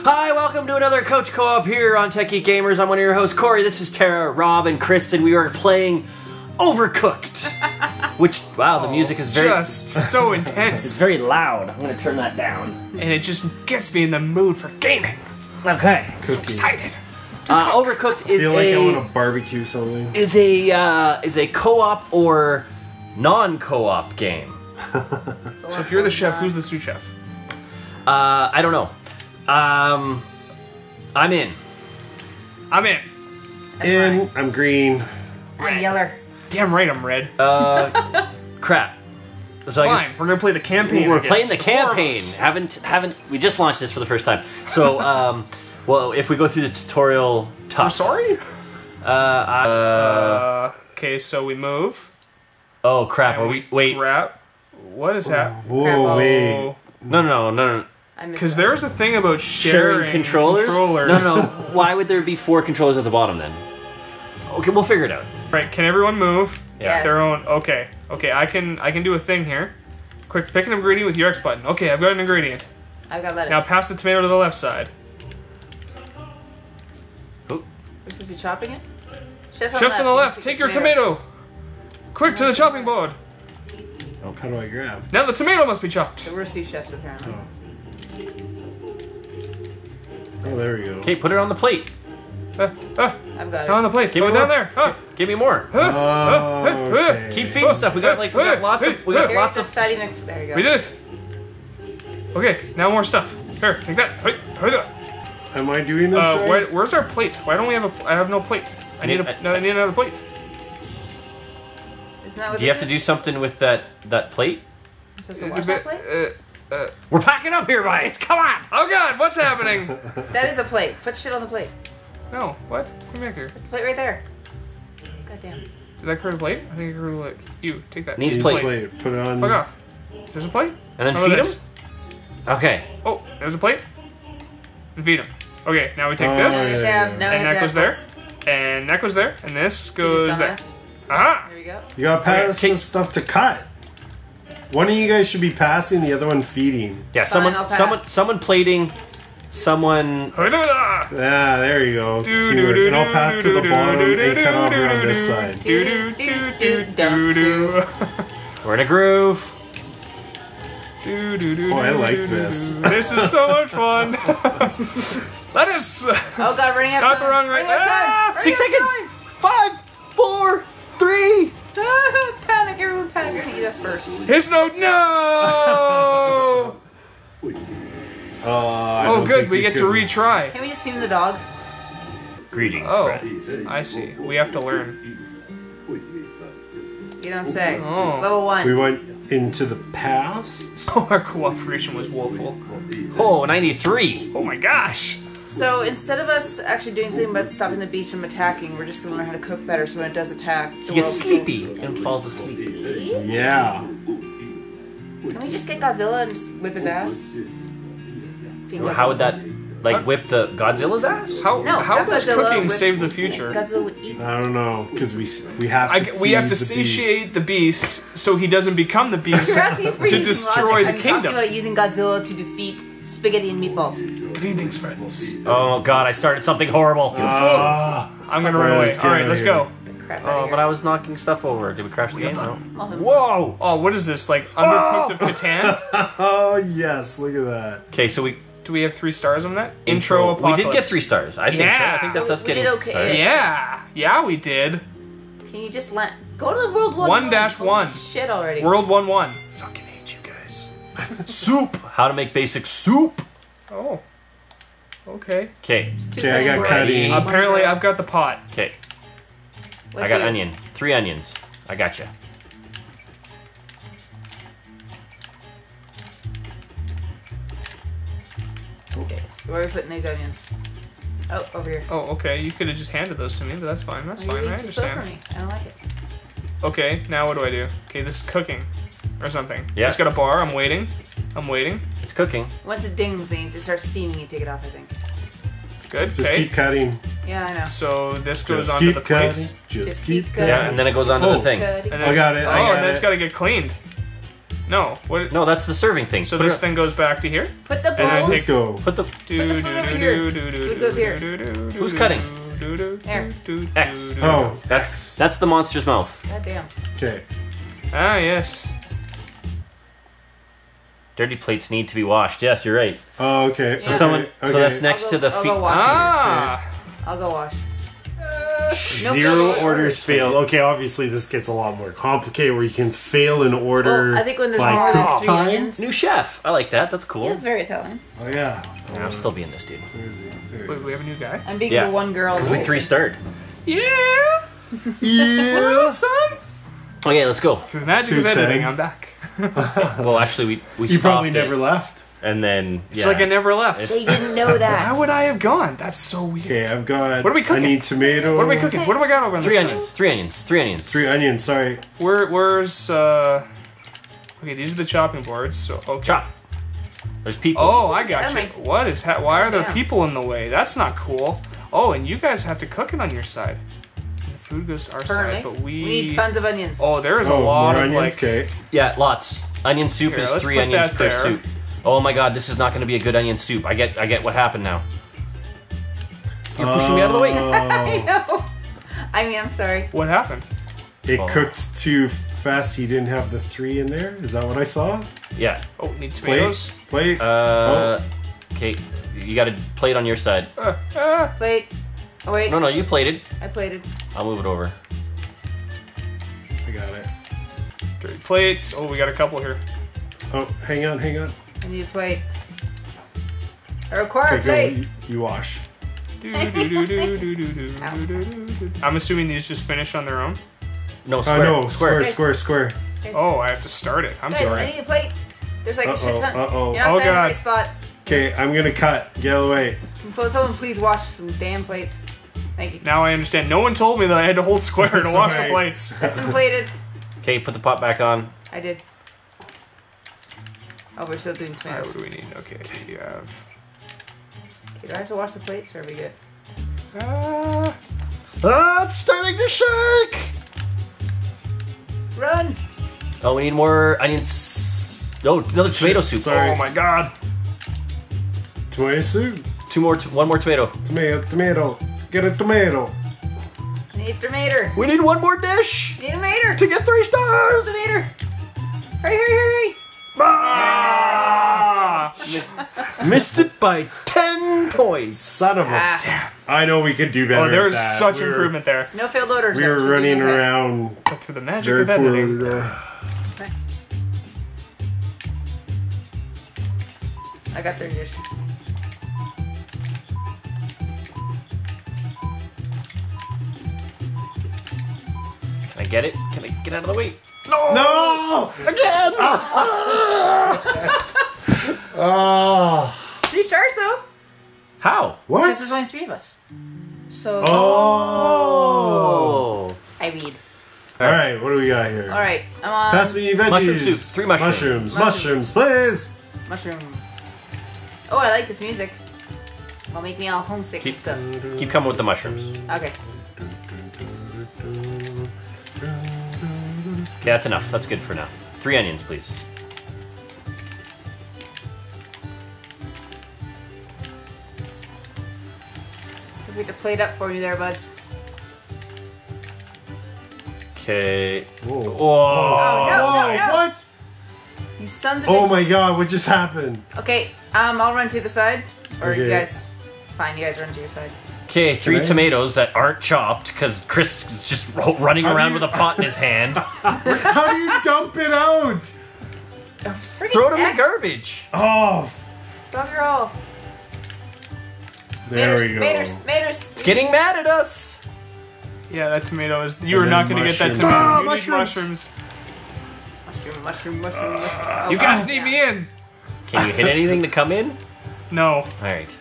Hi, welcome to another Coach Co-op here on Tech Geek Gamers. I'm one of your hosts, Cory. This is Tara, Rob, and Chris, and we are playing Overcooked. Which, wow, the music is very... just so intense. It's very loud. I'm going to turn that down. And it just gets me in the mood for gaming. Okay. I'm so excited. Overcooked is a... I feel like I want to barbecue something. Is a co-op or non-co-op game. So if you're the chef, who's the sous chef? I don't know. I'm in. I'm in. In. I'm green. I'm yeller. Damn right I'm red. Crap. So fine, we're gonna play the campaign. We're playing the campaign. We just launched this for the first time. So, well, if we go through the tutorial, tough. I'm sorry. Okay, so we move. Oh crap! Are we? Wait. Crap. What is that? Whoa! Wait. No. Because there's a thing about sharing controllers. No. Why would there be four controllers at the bottom then? Okay, we'll figure it out. Right? Can everyone move? Yeah. Their own. Okay. Okay. I can do a thing here. Quick, pick an ingredient with your X button. Okay, I've got an ingredient. I've got lettuce. Now pass the tomato to the left side. Oh. This would be chopping it. Chef's on the left. Take your tomato. Quick to the chopping board. Oh, how do I grab? Now the tomato must be chopped. There were sous chefs apparently. Oh, there we go. Okay, put it on the plate. I've got it. On the plate. Give me down there. Give me more. Okay. Keep feeding stuff. We got lots of. Fatty mix. There you go. We did it. Okay, now more stuff. Here, take that. Am I doing this? Right? Where's our plate? Why don't we have a? I have no plate. I need another plate. Do you have to do something with that plate? Just to wash that plate? We're packing up here, guys. Come on! Oh God, what's happening? That is a plate. Put shit on the plate. No, what? Come back here. Put the plate right there. Goddamn. Did I create a plate? I think I created a plate. You take that. Needs plate. Put it on. Fuck off. There's a plate. And then feed him. Okay. Oh, there's a plate. And feed him. Okay, now we take this. Yeah. Now and that goes there. And that goes there. And this goes there. Aha! There we go. You gotta pass this stuff to cut. One of you guys should be passing, the other one feeding. Yeah, someone plating, someone... Yeah, there you go. And I'll pass to the bottom and cut off around this side. We're in a groove. Oh, I like this. This is so much fun. That is... Oh God, running out of time. Not the wrong right now. 6 seconds. 5, 4, 3... panic, everyone panic. Eat us first. His note, no! Oh, good, we get to retry. Can we just feed him the dog? Greetings, friends. I see. We have to learn. You don't say. Oh. Level 1. We went into the past. Our cooperation was woeful. Oh, 93. Oh my gosh. So instead of us actually doing something about stopping the beast from attacking, we're just going to learn how to cook better so when it does attack... He gets sleepy and falls asleep. Yeah. Can we just get Godzilla and just whip his ass? How would that... Like, whip the Godzilla's ass? How does cooking save the future? Godzilla would eat. I don't know, because we have to satiate the beast so he doesn't become the beast to destroy the kingdom. I'm talking about using Godzilla to defeat spaghetti and meatballs. Greetings, friends. Oh God, I started something horrible. I'm gonna run away. All right, let's go. Oh, but I was knocking stuff over. Did we crash the game? No. Whoa! Oh, what is this? Like Undercooked of Catan? Oh yes, look at that. Okay, so we. Do we have 3 stars on that? Intro Apocalypse. We did get 3 stars. I think so. I think that's us getting 3 stars. Yeah. Yeah, we did. Can you just let... Go to the World 1-1. 1-1. Shit already. World 1-1. Fucking hate you guys. Soup. How to make basic soup. Oh. Okay. Okay. Okay, I got cutting. Apparently, I've got the pot. Okay. I got onion. 3 onions. I got you. Okay, so where are we putting these onions? Oh, over here. Oh, okay. You could have just handed those to me, but that's fine. That's fine. I understand. For me. I don't like it. Okay, now what do I do? Okay, this is cooking or something. Yeah. It's got a bar. I'm waiting. I'm waiting. It's cooking. Once it dings, they need to start steaming and take it off, I think. Good. Just keep cutting. Yeah, I know. So this goes onto the plates. Just keep cutting. Yeah, and then it goes onto the thing. I got it. Oh, and then it's got to get cleaned. No, what? No, that's the serving thing. So this thing goes back to here. Put the balls. Let's go. Put the food over here. Food goes here. Who's cutting? There. X. Oh, that's the monster's mouth. Goddamn. Okay. Ah, yes. Dirty plates need to be washed. Yes, you're right. Oh, okay. So someone. So that's next to the feet. Ah. I'll go wash. Zero orders failed. Okay, obviously this gets a lot more complicated where you can fail an order. Well, I think when there's more than 3 times. New chef. I like that. That's cool. Yeah, it's very Italian. Oh yeah. I'm still being this dude. Where is he? Wait, we have a new guy. I'm being the one girl. Because we 3-starred. Yeah. Yeah. Awesome. Okay, let's go. To the magic of editing, I'm back. Well, actually, we stopped. You probably never left. And then it's like I never left. They didn't know that. How would I have gone? That's so weird. Okay, I've got. What are we cooking? I need tomato. What are we cooking? What do I got over on this side? Three onions. Sorry. Where's? Okay, these are the chopping boards. So okay. Chop. There's people. Oh, I got you. What is? Why are there people in the way? That's not cool. Oh, and you guys have to cook it on your side. The food goes to our side, but we need tons of onions. Oh, there is a lot of onions. Okay. Yeah, lots. Onion soup is 3 onions per soup. Oh my god, this is not going to be a good onion soup. I get what happened now. You're pushing me out of the way. I know. I mean, I'm sorry. What happened? It cooked too fast. You didn't have the 3 in there? Is that what I saw? Yeah. Oh, need tomatoes? Plate. Okay, you got a plate on your side. Plate. Oh, wait. No, you plated. I plated. I'll move it over. I got it. Dirty plates. Oh, we got a couple here. Oh, hang on. I need a plate. I require a plate. You wash. I'm assuming these just finish on their own? No, square. No, square. Okay. Oh, I have to start it. I'm sorry. I need a plate. There's like a shit ton. Uh-oh. You're not standing in the right spot. Okay, I'm going to cut. Get out of the way. Someone please wash some damn plates. Thank you. Now I understand. No one told me that I had to hold square to wash the plates. That's been plated. Okay, put the pot back on. I did. Oh, we're still doing tomatoes. Alright, what do we need? Okay, you have... Okay, do I have to wash the plates, or are we good? It's starting to shake! Run! Oh, we need more onions... No, another tomato soup. Sorry. Oh my god! Tomato soup? One more tomato. Tomato. Get a tomato. Need tomato. We need one more dish! Need a tomato! To get 3 stars! Tomato! Hurry! Ah! Missed it by 10 points, son of a damn. I know we could do better. Oh, there was such improvement there. No failed orders. We were running around. That's for the magic of editing. I got their dish. Can I get it? Can I get out of the way? No! Again! 3 stars though. How? What? Because there's only 3 of us. So. Oh! I read. Alright, what do we got here? Alright, I'm on. Pass me veggies. Mushroom soup. 3 mushrooms. Mushrooms, please! Mushroom. Oh, I like this music. It'll make me all homesick and stuff. Keep coming with the mushrooms. Okay. Okay, that's enough. That's good for now. 3 onions, please. If we could plate up for you there, buds. Okay. Whoa. Oh, no. What? You sons of bitches. Oh my god, what just happened? Okay, I'll run to the side. Or you guys... Fine, you guys run to your side. Okay, 3 tomatoes that aren't chopped because Chris is just running around with a pot in his hand. How do you dump it out? Throw it in the garbage. Oh. Bugger all. There we go. Maters. It's getting mad at us. Yeah, that tomato is... You are not going to get that tomato. Oh, mushrooms. Mushroom. You guys need me in. Can you hit anything to come in? No. All right.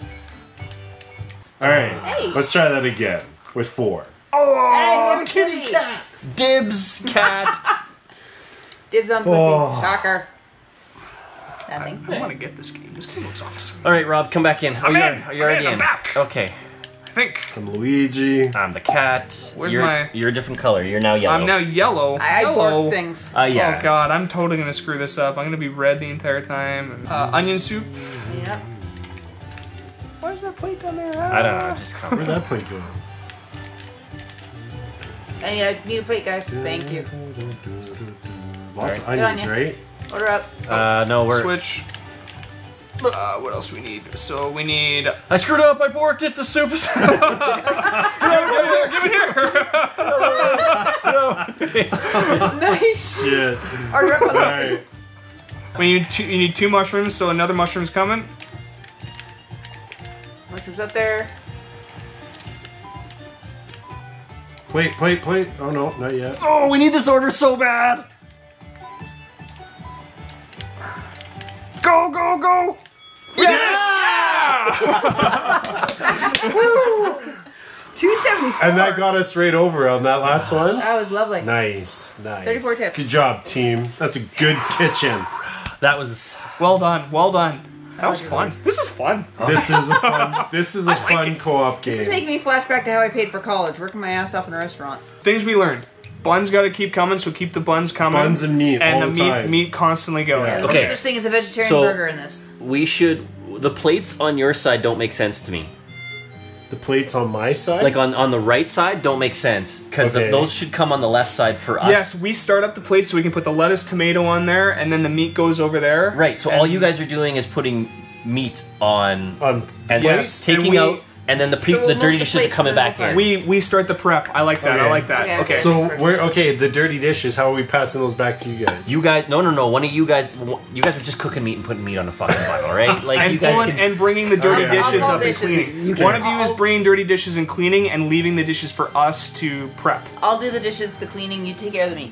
Alright, let's try that again with 4. Oh, hey, kitty cat! Dibs, cat! Dibs on pussy. Shocker. I want to get this game. This game looks awesome. Alright, Rob, come back in. I'm in. You're already in. I'm back. Okay. I think. From Luigi. I'm the cat. Where's You're a different color. You're now yellow. I'm now yellow. I burp things. Yeah. Oh god, I'm totally gonna screw this up. I'm gonna be red the entire time. Onion soup. Yep. Why is that plate down there? I don't know. I just covered. Where'd that plate go? New plate, guys. Thank you. Lots of onions, right? Order up. No, we're switch. What else do we need? So we need. I screwed up. I borked it. The soup is. No, give it here. No. Nice. Shit. All right. We need two. You need two mushrooms. So another mushroom's coming. Mushrooms up there. Plate, plate, plate. Oh no, not yet. Oh, we need this order so bad. Go, go, go! We did it! Yeah! Woo! 274. And that got us right over on that last one. That was lovely. Nice, nice. 34 tips. Good job, team. That's a good kitchen. That was well done. Well done. That was fun. This is fun. This is a fun co-op game. This is making me flashback to how I paid for college, working my ass off in a restaurant. Things we learned. Buns gotta keep coming, so keep the buns coming. Buns and meat all the time. And the meat constantly going. Yeah. Okay. There's thing is a vegetarian burger in this. We should. The plates on your side don't make sense to me. The plates on my side? Like on the right side don't make sense because those should come on the left side for us. Yes, we start up the plates so we can put the lettuce, tomato on there, and then the meat goes over there. Right. So all you guys are doing is putting meat on and taking out, and then the dirty dishes are coming back in. We start the prep. I like that. Okay. I like that. Okay. So we're the dirty dishes. How are we passing those back to you guys? You guys, no. One of you guys are just cooking meat and putting meat on a fucking pile, all right? Like and you guys and bringing the dirty dishes up and cleaning. One of you is bringing dirty dishes and cleaning, and leaving the dishes for us to prep. I'll do the dishes, the cleaning. You take care of the meat.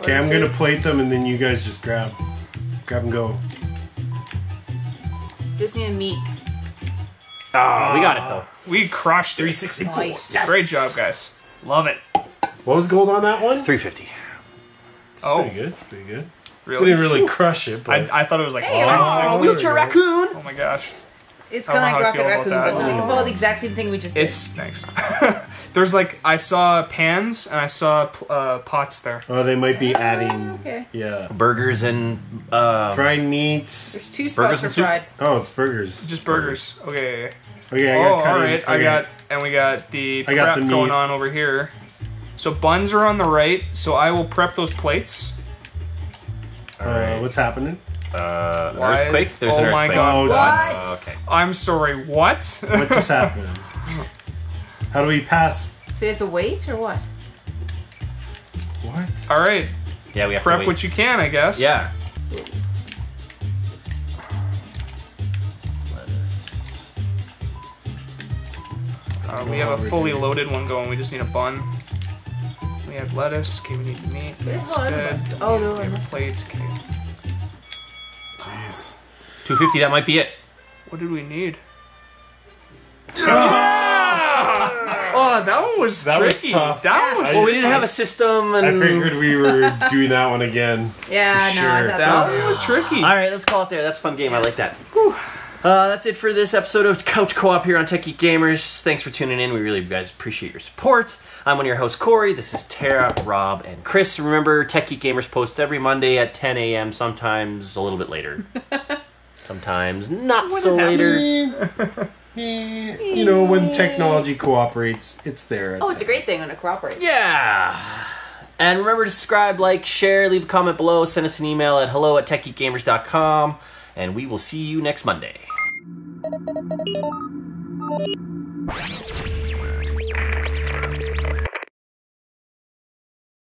Okay, I'm gonna plate them, and then you guys just grab and go. Just need a meat. Oh, we got it though. We crushed 364. Nice. Yes. Great job, guys. Love it. What was gold on that one? 350. It's pretty good. It's pretty good. Really? We didn't really crush it, but I thought it was like. Hey, future raccoon! Oh my gosh. It's kind of like Rocket Raccoon, but we can follow the exact same thing we just did. It's next. There's like I saw pans and I saw pots there. Oh, they might be adding. Okay. Yeah. Burgers and fried meats. There's two spots for fried. Oh, it's burgers. Just burgers. Okay. Okay. I got the meat going on over here. So buns are on the right. So I will prep those plates. All right. What's happening? Earthquake? There's an earthquake. Oh my god. Oh, what? Okay. I'm sorry, what? What just happened? How do we pass? So you have to wait, or what? What? Alright. Yeah, we have to wait. Prep what you can, I guess. Yeah. Lettuce. We have a fully loaded one going, we just need a bun. We have lettuce, okay, we need meat, that's good. Oh, no, we have a plate, okay. Jeez. 250, that might be it. What did we need? Yeah! Oh, that one was tricky. That was tough. Well, we didn't have a system. And I figured we were doing that one again. Yeah, sure. That one was tricky. All right, let's call it there. That's a fun game. I like that. Whew. That's it for this episode of Couch Co-op here on Tech Geek Gamers. Thanks for tuning in. We really, guys, appreciate your support. I'm one of your hosts, Cory. This is Tara, Rob, and Chris. Remember, Tech Geek Gamers posts every Monday at 10 a.m., sometimes a little bit later. Sometimes not so later. You know, when technology cooperates, it's there. Oh, it's a great thing when it cooperates. Yeah. And remember to subscribe, like, share, leave a comment below. Send us an email at hello@techgeekgamers.com. And we will see you next Monday.